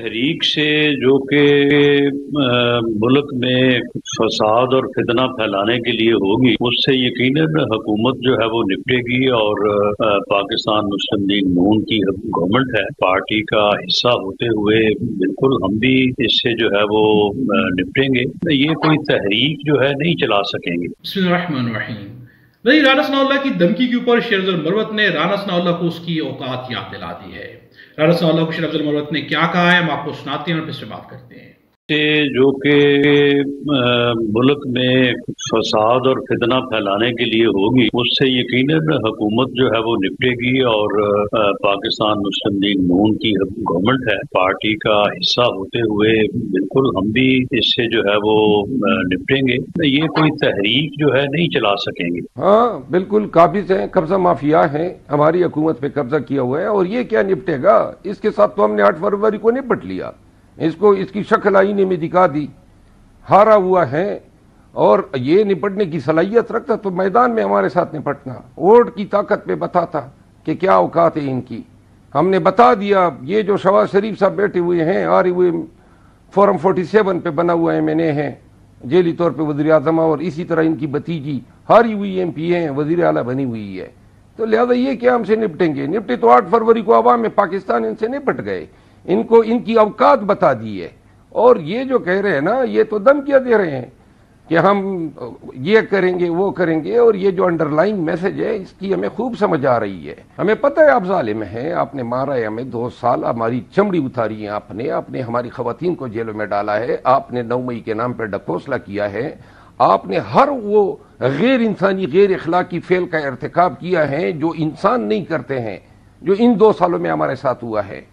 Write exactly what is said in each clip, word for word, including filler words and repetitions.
तहरीक से जो कि मुल्क में फसाद और फितना फैलाने के लिए होगी, उससे यकीनन हुकूमत जो है वो निपटेगी। और पाकिस्तान मुस्लिम लीग नून की गवर्नमेंट है, पार्टी का हिस्सा होते हुए बिल्कुल हम भी इससे जो है वो निपटेंगे। ये कोई तहरीक जो है नहीं चला सकेंगे। राणा सनाउल्लाह की धमकी के ऊपर शेरजुल मरवत ने राणा सनाउल्लाह को उसकी औकात याद दिला दी है। राणा सनाउल्लाह को शेरजुल मरवत ने क्या कहा है, हम आपको सुनाते हैं और फिर से बात करते हैं। जो कि मुल्क में फसाद और फितना फैलाने के लिए होगी, उससे यकीनन हुकूमत जो है वो निपटेगी। और पाकिस्तान मुस्लिम लीग नून की गवर्नमेंट है, पार्टी का हिस्सा होते हुए बिल्कुल हम भी इससे जो है वो निपटेंगे। ये कोई तहरीक जो है नहीं चला सकेंगे। हाँ बिल्कुल, काबिज है, कब्जा माफिया है, हमारी हुकूमत पे कब्जा किया हुआ है। और ये क्या निपटेगा? इसके साथ तो हमने आठ फरवरी को निपट लिया, इसको इसकी शक्ल आईने में दिखा दी, हारा हुआ है। और ये निपटने की सलाहियत रखता तो मैदान में हमारे साथ निपटना, वोट की ताकत पे बताता कि क्या औकात है इनकी। हमने बता दिया, ये जो शहबाज शरीफ साहब बैठे हुए हैं, आ रहे हुए फॉरम फोर्टी सेवन पे बना हुआ एम एन ए है, जेली तौर पर वज़ीर आज़म, और इसी तरह इनकी भतीजी हारी हुई एम पी ए हैं, वज़ीर आला बनी हुई है। तो लिहाजा ये क्या हमसे निपटेंगे? निपटे तो आठ फरवरी को अवाम में पाकिस्तान इनसे निपट गए, इनको इनकी औकात बता दी है। और ये जो कह रहे हैं ना, ये तो धमकियां दे रहे हैं कि हम ये करेंगे वो करेंगे। और ये जो अंडरलाइन मैसेज है, इसकी हमें खूब समझ आ रही है। हमें पता है आप जालिम हैं, आपने मारा है हमें दो साल, हमारी चमड़ी उतारी है आपने, आपने हमारी खवातीन को जेलों में डाला है, आपने नौ मई के नाम पर डकोसला किया है, आपने हर वो गैर इंसानी गैर अखलाकी फेल का इर्तिकाब किया है जो इंसान नहीं करते हैं, जो इन दो सालों में हमारे साथ हुआ है,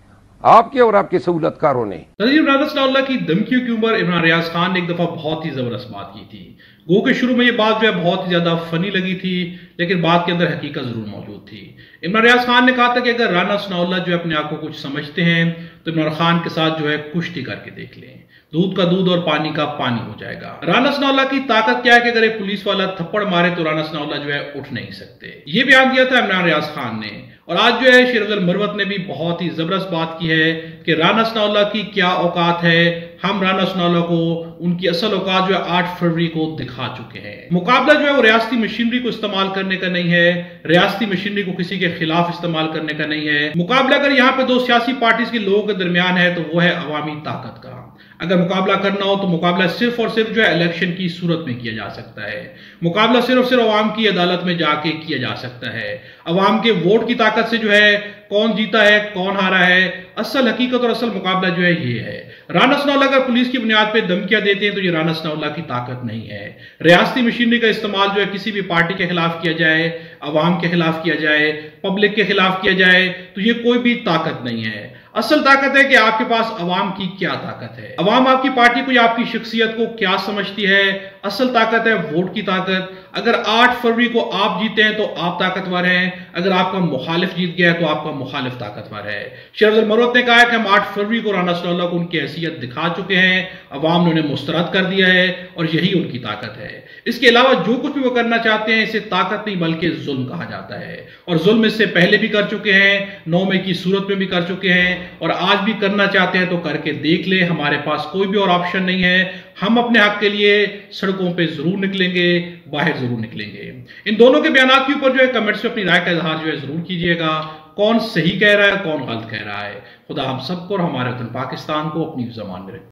आपके और आपके सहूलतकारों ने। राणा सनाउल्लाह की धमकियों के ऊपर इमरान रियाज खान ने एक दफा बहुत ही जबरदस्त बात की थी। गो के शुरू में ये बात जो है बहुत ही ज्यादा फनी लगी थी, लेकिन बात के अंदर हकीकत जरूर मौजूद थी। इमरान रियाज खान ने कहा था कि अगर राणा सनाउल्लाह जो अपने आप को कुछ समझते हैं तो इमरान खान के साथ जो है कुश्ती करके देख लें, दूध का दूध और पानी का पानी हो जाएगा। राणा सनाउल्लाह की ताकत क्या है कि अगर एक पुलिस वाला थप्पड़ मारे तो राणा सनाउल्लाह जो है उठ नहीं सकते। ये बयान दिया था इमरान रियाज खान ने। और आज जो है शेरजुल मरवत ने भी बहुत ही जबरदस्त बात की है कि राणा सनाउल्लाह की क्या औकात है। हम राणा सनाउल्लाह को उनकी असल औकात जो है आठ फरवरी को दिखा चुके हैं। मुकाबला जो है वो रियासती मशीनरी को इस्तेमाल करने का नहीं है, रियासती मशीनरी को किसी के खिलाफ इस्तेमाल करने का नहीं है। मुकाबला अगर यहाँ पे दो सियासी पार्टीज के लोगों के दरमियान है तो वो है अवामी ताकत का। अगर मुकाबला करना हो तो मुकाबला सिर्फ और सिर्फ जो है इलेक्शन की सूरत में किया जा सकता है। मुकाबला सिर्फ और सिर्फ अवाम की अदालत में जाके किया जा सकता है। अवाम के वोट की ताकत से जो है कौन जीता है कौन हारा है, असल हकीकत और असल मुकाबला जो है ये है। राणा सनाउल्लाह अगर पुलिस की बुनियाद पर धमकियां देते हैं तो ये राणा सनाउल्लाह की ताकत नहीं है। रियासती मशीनरी का इस्तेमाल जो है किसी भी पार्टी के खिलाफ किया जाए, अवाम के खिलाफ किया जाए, पब्लिक के खिलाफ किया जाए, तो ये कोई भी ताकत नहीं है। असल ताकत है कि आपके पास अवाम की क्या ताकत है, अवाम आपकी पार्टी को या आपकी शख्सियत को क्या समझती है। असल ताकत है वोट की ताकत। अगर आठ फरवरी को आप जीते हैं तो आप ताकतवर हैं, अगर आपका मुखालिफ जीत गया है तो आपका मुखालिफ ताकतवर है। शेरजुल मरवत ने कहा है कि हम आठ फरवरी को राणा सनाउल्लाह को उनकी हैसियत दिखा चुके हैं, अवाम ने उन्हें मुस्तरद कर दिया है और यही उनकी ताकत है। इसके अलावा जो कुछ भी वो करना चाहते हैं इसे ताकत नहीं बल्कि जुल्म कहा जाता है। और जुल्म इससे पहले भी कर चुके हैं, नौ मई की सूरत में भी कर चुके हैं, और आज भी करना चाहते हैं तो करके देख ले। हमारे पास कोई भी और ऑप्शन नहीं है। हम अपने हक के लिए सड़कों पे जरूर निकलेंगे, बाहर जरूर निकलेंगे। इन दोनों के बयान के ऊपर जो है कमेंट्स में अपनी राय का इजहार जो है जरूर कीजिएगा। कौन सही कह रहा है, कौन गलत कह रहा है। खुदा हम सबको और हमारे वतन पाकिस्तान को अपनी जुबान में रखे।